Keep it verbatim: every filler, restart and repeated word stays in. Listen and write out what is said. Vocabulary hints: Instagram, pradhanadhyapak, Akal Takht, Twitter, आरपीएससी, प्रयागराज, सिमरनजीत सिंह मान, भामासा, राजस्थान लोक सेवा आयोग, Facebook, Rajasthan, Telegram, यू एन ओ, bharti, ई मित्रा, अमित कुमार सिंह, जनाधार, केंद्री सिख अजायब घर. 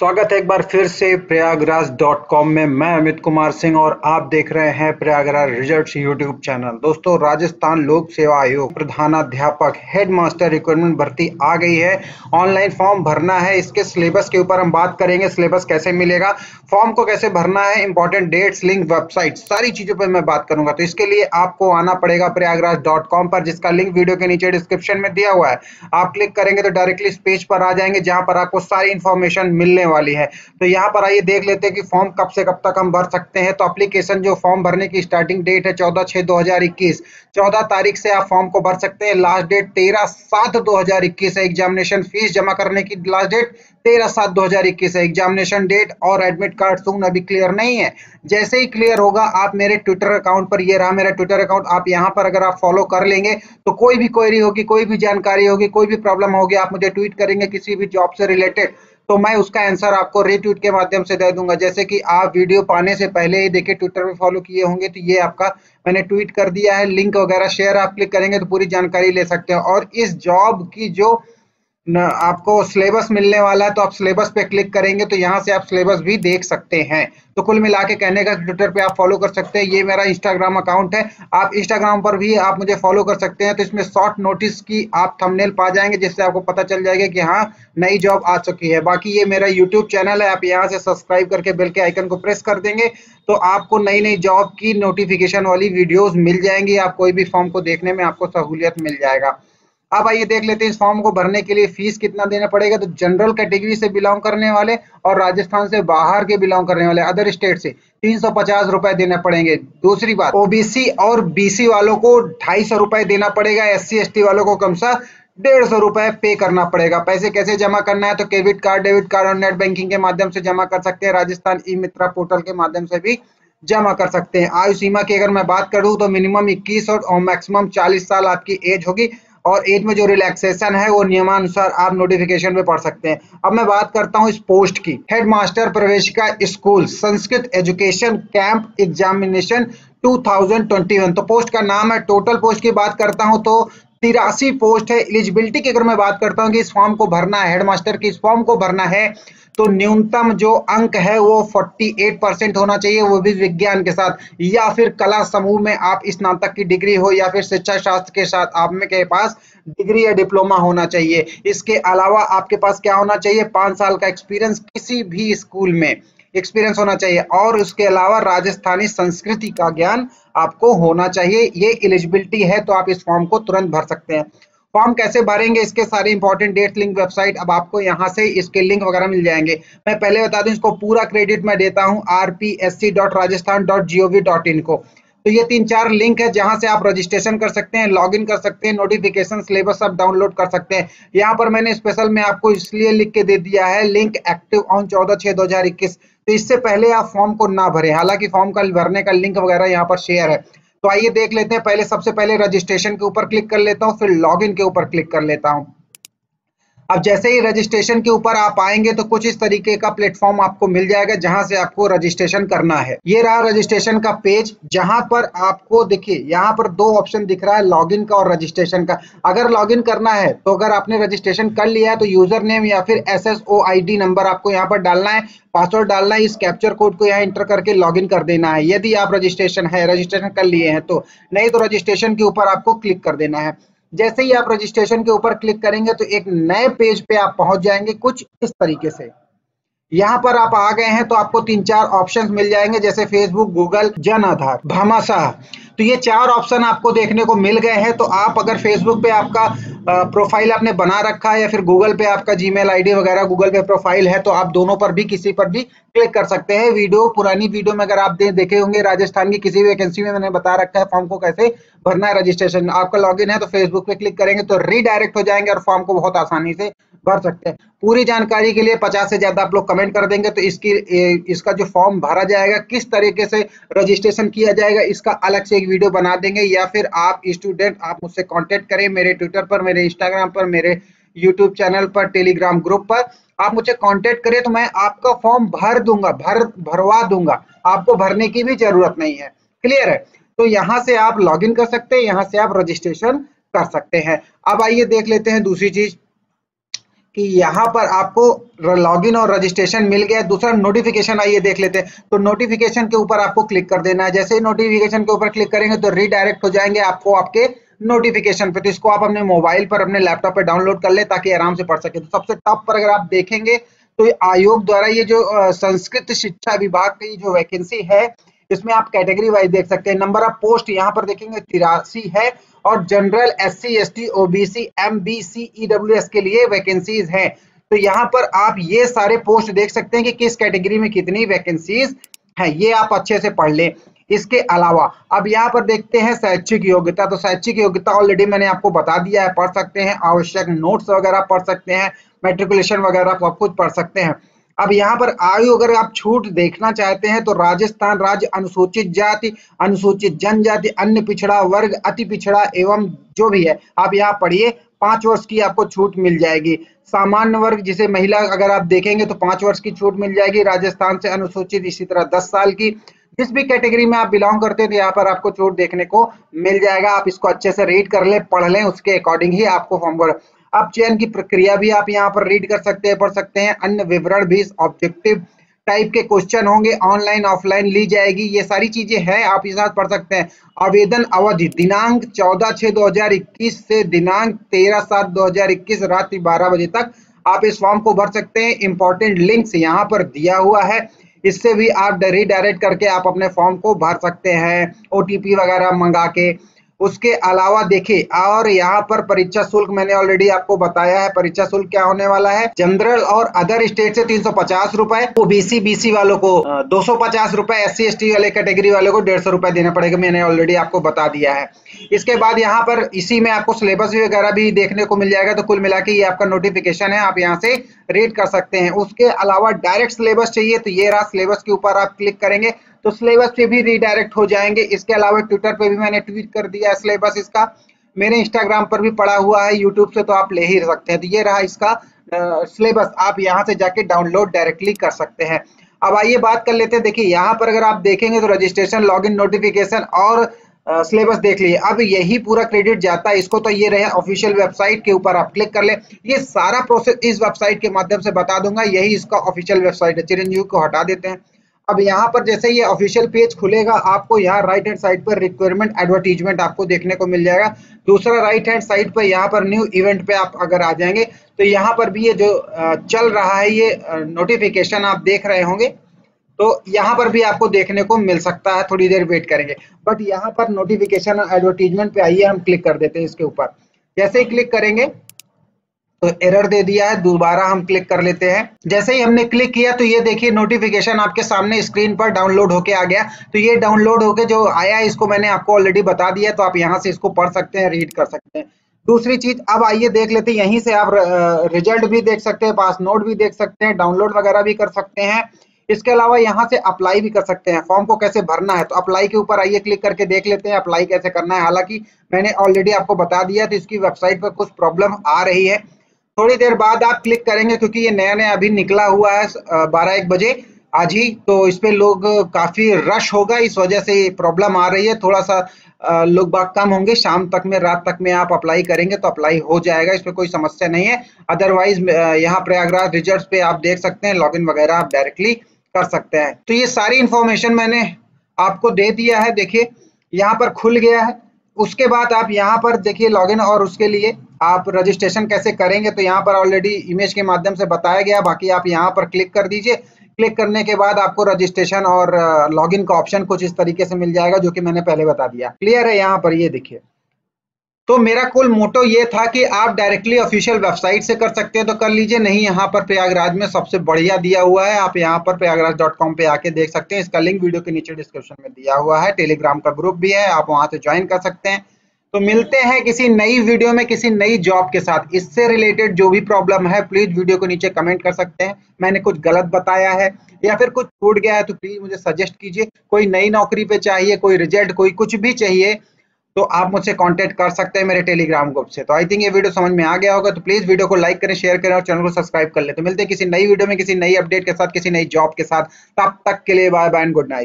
स्वागत है एक बार फिर से प्रयागराज डॉट कॉम में। मैं अमित कुमार सिंह और आप देख रहे हैं प्रयागराज रिजल्ट्स यूट्यूब चैनल। दोस्तों, राजस्थान लोक सेवा आयोग प्रधानाध्यापक हेड मास्टर रिक्वायरमेंट भर्ती आ गई है। ऑनलाइन फॉर्म भरना है, इसके सिलेबस के ऊपर हम बात करेंगे। सिलेबस कैसे मिलेगा, फॉर्म को कैसे भरना है, इंपॉर्टेंट डेट्स, लिंक, वेबसाइट, सारी चीजों पर मैं बात करूंगा। तो इसके लिए आपको आना पड़ेगा प्रयागराज डॉट कॉम पर, जिसका लिंक वीडियो के नीचे डिस्क्रिप्शन में दिया हुआ है। आप क्लिक करेंगे तो डायरेक्टली इस पेज पर आ जाएंगे, जहां पर आपको सारी इन्फॉर्मेशन मिलने वाली है। तो यहाँ पर आइए देख लेते हैं कि फॉर्म कब से कब तक हम भर सकते हैं। तो एप्लीकेशन जो फॉर्म भरने की स्टार्टिंग डेट है चौदह छह दो हजार इक्कीस, चौदह तारीख से आप फॉर्म को भर सकते हैं। लास्ट डेट तेरह सात दो हजार इक्कीस है। एग्जामिनेशन फीस जमा करने की लास्ट डेट तेरह सात दो हजार इक्कीस है। एग्जामिनेशन डेट और एडमिट कार्ड सून अभी क्लियर नहीं है। जैसे ही क्लियर होगा आप मेरे ट्विटर अकाउंट पर, ये रहा मेरा ट्विटर अकाउंट, आप यहाँ पर अगर आप फॉलो कर लेंगे तो कोई भी क्वेरी होगी, कोई भी जानकारी होगी, कोई भी प्रॉब्लम होगी, आप मुझे ट्वीट करेंगे किसी भी जॉब से रिलेटेड, तो मैं उसका आंसर आपको रीट्वीट के माध्यम से दे दूंगा। जैसे कि आप वीडियो पाने से पहले ही देखिए ट्विटर पे फॉलो किए होंगे तो ये आपका मैंने ट्वीट कर दिया है। लिंक वगैरह शेयर आप क्लिक करेंगे तो पूरी जानकारी ले सकते हैं। और इस जॉब की जो आपको सिलेबस मिलने वाला है, तो आप सिलेबस पे क्लिक करेंगे तो यहाँ से आप सिलेबस भी देख सकते हैं। तो कुल मिला के कहने का ट्विटर पे आप फॉलो कर सकते हैं। ये मेरा इंस्टाग्राम अकाउंट है, आप इंस्टाग्राम पर भी आप मुझे फॉलो कर सकते हैं। तो इसमें शॉर्ट नोटिस की आप थंबनेल पा जाएंगे, जिससे आपको पता चल जाएगा कि हाँ नई जॉब आ चुकी है। बाकी ये मेरा यूट्यूब चैनल है, आप यहाँ से सब्सक्राइब करके बेल के आइकन को प्रेस कर देंगे तो आपको नई नई जॉब की नोटिफिकेशन वाली वीडियोज मिल जाएंगी। आप कोई भी फॉर्म को देखने में आपको सहूलियत मिल जाएगा। अब आइए देख लेते हैं इस फॉर्म को भरने के लिए फीस कितना देना पड़ेगा। तो जनरल कैटेगरी से बिलोंग करने वाले और राजस्थान से बाहर के बिलोंग करने वाले, अदर स्टेट से तीन सौ पचास रुपए देने पड़ेंगे। दूसरी बात, ओबीसी और बीसी वालों को ढाई सौ रुपए देना पड़ेगा। एससी एसटी वालों को कम सा डेढ़ सौ रुपए पे करना पड़ेगा। पैसे कैसे जमा करना है, तो क्रेडिट कार्ड, डेबिट कार्ड और नेट बैंकिंग के माध्यम से जमा कर सकते हैं। राजस्थान ई मित्रा पोर्टल के माध्यम से भी जमा कर सकते हैं। आयु सीमा की अगर मैं बात करूँ तो मिनिमम इक्कीस और मैक्सिमम चालीस साल आपकी एज होगी, और एज में जो रिलैक्सेशन है वो नियमानुसार आप नोटिफिकेशन में पढ़ सकते हैं। अब मैं बात करता हूं इस पोस्ट की। हेड मास्टर प्रवेशिका school Sanskrit education camp examination दो हजार इक्कीस। तो पोस्ट का नाम है। टोटल पोस्ट की बात करता हूं तो तिरासी पोस्ट है। एलिजिबिलिटी की अगर मैं बात करता हूं कि इस फॉर्म को भरना है, हेड मास्टर की इस फॉर्म को भरना है, तो न्यूनतम जो अंक है वो अड़तालीस परसेंट होना चाहिए, वो भी विज्ञान के साथ, या फिर कला समूह में आप स्नातक की डिग्री हो, या फिर शिक्षा शास्त्र के साथ आप में के पास डिग्री या डिप्लोमा होना चाहिए। इसके अलावा आपके पास क्या होना चाहिए, पाँच साल का एक्सपीरियंस किसी भी स्कूल में एक्सपीरियंस होना चाहिए, और उसके अलावा राजस्थानी संस्कृति का ज्ञान आपको होना चाहिए। ये एलिजिबिलिटी है, तो आप इस फॉर्म को तुरंत भर सकते हैं। फॉर्म कैसे भरेंगे, इसके सारे इंपॉर्टेंट डेट, लिंक, वेबसाइट, अब आपको यहाँ से इसके लिंक वगैरह मिल जाएंगे। मैं पहले बता दूं, इसको पूरा क्रेडिट मैं देता हूँ आरपीएससी dot Rajasthan dot GOV dot in को। तो ये तीन चार लिंक है जहां से आप रजिस्ट्रेशन कर सकते हैं, लॉगिन कर सकते हैं, नोटिफिकेशन, सिलेबस सब डाउनलोड कर सकते हैं। यहाँ पर मैंने स्पेशल में आपको इसलिए लिख के दे दिया है लिंक एक्टिव ऑन चौदह छह दो हजार इक्कीस। तो इससे पहले आप फॉर्म को ना भरे, हालांकि फॉर्म का भरने का लिंक वगैरह यहाँ पर शेयर है। तो आइए देख लेते हैं। पहले सबसे पहले रजिस्ट्रेशन के ऊपर क्लिक कर लेता हूँ, फिर लॉगिन के ऊपर क्लिक कर लेता हूँ। अब जैसे ही रजिस्ट्रेशन के ऊपर आप आएंगे तो कुछ इस तरीके का प्लेटफॉर्म आपको मिल जाएगा, जहां से आपको रजिस्ट्रेशन करना है। ये रहा रजिस्ट्रेशन का पेज, जहां पर आपको देखिए यहां पर दो ऑप्शन दिख रहा है, लॉगिन का और रजिस्ट्रेशन का। अगर लॉगिन करना है तो अगर आपने रजिस्ट्रेशन कर लिया है तो यूजर नेम या फिर S S O I D number आपको यहाँ पर डालना है, पासवर्ड डालना है, इस कैप्चर कोड को यहाँ इंटर करके लॉगिन कर देना है। यदि आप रजिस्ट्रेशन है, रजिस्ट्रेशन कर लिए हैं तो, नहीं तो रजिस्ट्रेशन के ऊपर आपको क्लिक कर देना है। जैसे ही आप रजिस्ट्रेशन के ऊपर क्लिक करेंगे तो एक नए पेज पे आप पहुंच जाएंगे, कुछ इस तरीके से। यहाँ पर आप आ गए हैं तो आपको तीन चार ऑप्शंस मिल जाएंगे, जैसे फेसबुक, गूगल, जनाधार, भामासा। तो ये चार ऑप्शन आपको देखने को मिल गए हैं। तो आप अगर फेसबुक पे आपका प्रोफाइल आपने बना रखा है, या फिर गूगल पे आपका जीमेल आईडी वगैरह गूगल पे प्रोफाइल है, तो आप दोनों पर भी किसी पर भी क्लिक कर सकते हैं। वीडियो, पुरानी वीडियो में अगर आप दे, देखे होंगे राजस्थान की किसी भी वैकेंसी में मैंने बता रखा है फॉर्म को कैसे भरना है। रजिस्ट्रेशन आपका लॉगिन है तो फेसबुक पे क्लिक करेंगे तो रीडायरेक्ट हो जाएंगे और फॉर्म को बहुत आसानी से भर सकते हैं। पूरी जानकारी के लिए पचास से ज्यादा आप लोग कमेंट कर देंगे। तो इसकी इसका जो फॉर्म भरा जाएगा, किस तरीके से रजिस्ट्रेशन किया जाएगा, इसका अलग से एक वीडियो बना देंगे, या फिर आप स्टूडेंट आप मुझसे कांटेक्ट करें मेरे ट्विटर पर, मेरे इंस्टाग्राम पर, मेरे यूट्यूब चैनल पर, टेलीग्राम ग्रुप पर आप मुझे कांटेक्ट करें तो मैं आपका फॉर्म भर दूंगा, भर भरवा दूंगा। आपको भरने की भी जरूरत नहीं है। क्लियर है? तो यहाँ से आप लॉग इन कर सकते हैं, यहाँ से आप रजिस्ट्रेशन कर सकते हैं। अब आइए देख लेते हैं दूसरी चीज कि यहाँ पर आपको लॉगिन और रजिस्ट्रेशन मिल गया। दूसरा नोटिफिकेशन, आइए देख लेते हैं। तो नोटिफिकेशन के ऊपर आपको क्लिक कर देना है। जैसे ही नोटिफिकेशन के ऊपर क्लिक करेंगे तो रीडायरेक्ट हो जाएंगे आपको आपके नोटिफिकेशन पे। तो इसको आप अपने मोबाइल पर, अपने लैपटॉप पर डाउनलोड कर ले ताकि आराम से पढ़ सके। तो सबसे टॉप पर अगर आप देखेंगे तो आयोग द्वारा ये जो संस्कृत शिक्षा विभाग की जो वैकेंसी है, इसमें आप कैटेगरी वाइज देख सकते हैं। नंबर ऑफ पोस्ट यहाँ पर देखेंगे तिरासी है और general S C S T O B C M B C E W S के लिए वैकेंसीज हैं। तो यहाँ पर आप ये सारे पोस्ट देख सकते हैं कि किस कैटेगरी में कितनी वैकेंसीज हैं, ये आप अच्छे से पढ़ लें। इसके अलावा अब यहाँ पर देखते हैं शैक्षिक योग्यता। तो शैक्षिक योग्यता ऑलरेडी मैंने आपको बता दिया है, पढ़ सकते हैं। आवश्यक नोट्स वगैरह पढ़ सकते हैं, मेट्रिकुलेशन वगैरह सब कुछ पढ़ सकते हैं। अब यहाँ पर आयु अगर आप छूट देखना चाहते हैं तो राजस्थान राज्य अनुसूचित जाति, अनुसूचित जनजाति, अन्य पिछड़ा वर्ग, अति पिछड़ा एवं जो भी है, आप यहाँ पढ़िए, पांच वर्ष की आपको छूट मिल जाएगी। सामान्य वर्ग जिसे महिला अगर आप देखेंगे तो पांच वर्ष की छूट मिल जाएगी राजस्थान से, अनुसूचित इसी तरह दस साल की। जिस भी कैटेगरी में आप बिलोंग करते हैं तो यहाँ पर आपको छूट देखने को मिल जाएगा। आप इसको अच्छे से रीड कर लें, पढ़ लें, उसके अकॉर्डिंग ही आपको फॉर्मवर्क। अब चयन की प्रक्रिया भी आप यहाँ पर रीड कर सकते हैं, पढ़ सकते हैं। अन्य विवरण भी, ऑब्जेक्टिव टाइप के क्वेश्चन होंगे, ऑनलाइन ऑफलाइन ली जाएगी, ये सारी चीजें हैं, आप इस साथ पढ़ सकते हैं। आवेदन अवधि दिनांक चौदह छह दो हज़ार इक्कीस से दिनांक तेरह सात दो हज़ार इक्कीस रात्रि बारह बजे तक आप इस फॉर्म को भर सकते हैं। इंपॉर्टेंट लिंक्स यहाँ पर दिया हुआ है, इससे भी आप रीडायरेक्ट करके आप अपने फॉर्म को भर सकते हैं, ओटीपी वगैरह मंगा के। उसके अलावा देखिए, और यहाँ पर परीक्षा शुल्क मैंने ऑलरेडी आपको बताया है, परीक्षा शुल्क क्या होने वाला है। जनरल और अदर स्टेट से तीन सौ पचास रुपए, ओबीसी बीसी वालों को दो सौ पचास रुपए, एस सी एस टी वाले कैटेगरी वालों को डेढ़ सौ रुपए देना पड़ेगा, मैंने ऑलरेडी आपको बता दिया है। इसके बाद यहाँ पर इसी में आपको सिलेबस वगैरह भी देखने को मिल जाएगा। तो कुल मिला के ये आपका नोटिफिकेशन है, आप यहाँ से रीड कर सकते हैं। उसके अलावा डायरेक्ट सिलेबस चाहिए तो ये रहा, सिलेबस के ऊपर आप क्लिक करेंगे तो सिलेबस पे भी रीडायरेक्ट हो जाएंगे। इसके अलावा ट्विटर पे भी मैंने ट्वीट कर दिया है सिलेबस इसका, मेरे इंस्टाग्राम पर भी पड़ा हुआ है, यूट्यूब से तो आप ले ही सकते हैं। तो ये रहा इसका सिलेबस, आप यहाँ से जाके डाउनलोड डायरेक्टली कर सकते हैं। अब आइए बात कर लेते हैं। देखिए यहाँ पर अगर आप देखेंगे तो रजिस्ट्रेशन, लॉगिन, नोटिफिकेशन और सिलेबस देख लिए। अब यही पूरा क्रेडिट जाता है इसको। तो ये रहे ऑफिशियल वेबसाइट के ऊपर आप क्लिक कर ले, ये सारा प्रोसेस इस वेबसाइट के माध्यम से बता दूंगा, यही इसका ऑफिशियल वेबसाइट है। चिरंजीवी को हटा देते हैं। अब यहाँ पर जैसे ये ऑफिशियल पेज खुलेगा, आपको यहाँ राइट हैंड साइड पर रिक्वायरमेंट एडवर्टीजमेंट आपको देखने को मिल जाएगा। दूसरा राइट हैंड साइड पर यहाँ पर न्यू इवेंट पे आप अगर आ जाएंगे तो यहाँ पर भी ये जो चल रहा है ये नोटिफिकेशन आप देख रहे होंगे, तो यहाँ पर भी आपको देखने को मिल सकता है। थोड़ी देर वेट करेंगे, बट यहाँ पर नोटिफिकेशन और एडवर्टीजमेंट पे आइए हम क्लिक कर देते हैं इसके ऊपर। जैसे ही क्लिक करेंगे तो एरर दे दिया है, दोबारा हम क्लिक कर लेते हैं। जैसे ही हमने क्लिक किया तो ये देखिए नोटिफिकेशन आपके सामने स्क्रीन पर डाउनलोड होके आ गया। तो ये डाउनलोड होके जो आया है इसको मैंने आपको ऑलरेडी बता दिया, तो आप यहाँ से इसको पढ़ सकते हैं, रीड कर सकते हैं। दूसरी चीज अब आइए देख लेते हैं, यहीं से आप रिजल्ट भी देख सकते हैं, पास नोट भी देख सकते हैं, डाउनलोड वगैरह भी कर सकते हैं। इसके अलावा यहाँ से अप्लाई भी कर सकते हैं। फॉर्म को कैसे भरना है तो अप्लाई के ऊपर आइए क्लिक करके देख लेते हैं अप्लाई कैसे करना है। हालांकि मैंने ऑलरेडी आपको बता दिया तो इसकी वेबसाइट पर कुछ प्रॉब्लम आ रही है, थोड़ी देर बाद आप क्लिक करेंगे क्योंकि ये नया नया अभी निकला हुआ है बारह एक बजे आज ही, तो इस पर लोग काफी रश होगा, इस वजह से प्रॉब्लम आ रही है। थोड़ा सा लोग बाग कम होंगे, शाम तक में, रात तक में आप अप्लाई करेंगे तो अप्लाई हो जाएगा, इसमें कोई समस्या नहीं है। अदरवाइज यहाँ प्रयागराज रिजल्ट पे आप देख सकते हैं, लॉगिन वगैरह आप डायरेक्टली कर सकते हैं। तो ये सारी इंफॉर्मेशन मैंने आपको दे दिया है। देखिए यहाँ पर खुल गया है, उसके बाद आप यहाँ पर देखिए लॉगिन और उसके लिए आप रजिस्ट्रेशन कैसे करेंगे, तो यहाँ पर ऑलरेडी इमेज के माध्यम से बताया गया। बाकी आप यहाँ पर क्लिक कर दीजिए, क्लिक करने के बाद आपको रजिस्ट्रेशन और लॉगिन का ऑप्शन कुछ इस तरीके से मिल जाएगा जो कि मैंने पहले बता दिया। क्लियर है यहाँ पर, ये देखिए। तो मेरा कुल मोटो ये था कि आप डायरेक्टली ऑफिशियल वेबसाइट से कर सकते हैं तो कर लीजिए, नहीं यहाँ पर प्रयागराज में सबसे बढ़िया दिया हुआ है, आप यहाँ पर प्रयागराज डॉट कॉम पे आके देख सकते हैं। इसका लिंक वीडियो के नीचे डिस्क्रिप्शन में दिया हुआ है। टेलीग्राम का ग्रुप भी है, आप वहाँ से ज्वाइन कर सकते हैं। तो मिलते हैं किसी नई वीडियो में किसी नई जॉब के साथ। इससे रिलेटेड जो भी प्रॉब्लम है प्लीज वीडियो के नीचे कमेंट कर सकते हैं। मैंने कुछ गलत बताया है या फिर कुछ छूट गया है तो प्लीज मुझे सजेस्ट कीजिए। कोई नई नौकरी पे चाहिए, कोई रिजल्ट, कोई कुछ भी चाहिए तो आप मुझसे कांटेक्ट कर सकते हैं मेरे टेलीग्राम ग्रुप से। तो आई थिंक ये वीडियो समझ में आ गया होगा, तो प्लीज वीडियो को लाइक करें, शेयर करें और चैनल को सब्सक्राइब कर लें। तो मिलते हैं किसी नई वीडियो में किसी नई अपडेट के साथ, किसी नई जॉब के साथ। तब तक के लिए bye bye and good night.